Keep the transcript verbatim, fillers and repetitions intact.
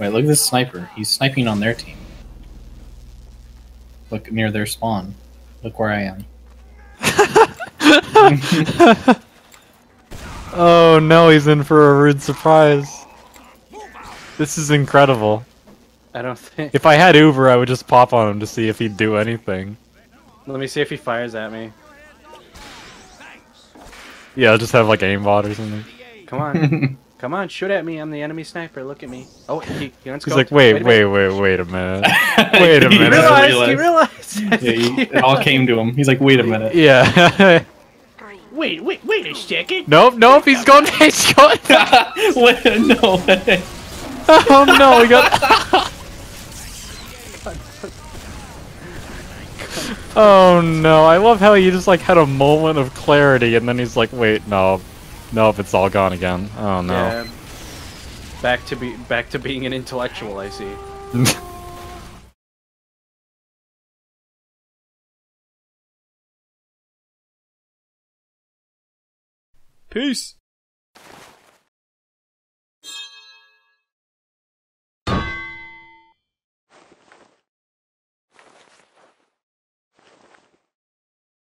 Wait, look at this sniper. He's sniping on their team. Look near their spawn. Look where I am. Oh no, he's in for a rude surprise. This is incredible. I don't think... If I had Uber, I would just pop on him to see if he'd do anything. Let me see if he fires at me. Yeah, I'll just have like aimbot or something. Come on. Come on, shoot at me. I'm the enemy sniper. Look at me. Oh, he, he wants to go. He's like, wait, wait, wait, wait, wait a minute. Wait a minute. He realized, he realized. Yeah, he, it all came to him. He's like, wait a minute. Yeah. Wait, wait, wait a second. Nope, nope, he's going. He's going. Wait, no way. Oh no, we got. Oh no, I love how he just like had a moment of clarity and then he's like, wait, no. Nope, it's all gone again. Oh no. Yeah. Back to be back to being an intellectual, I see. Peace.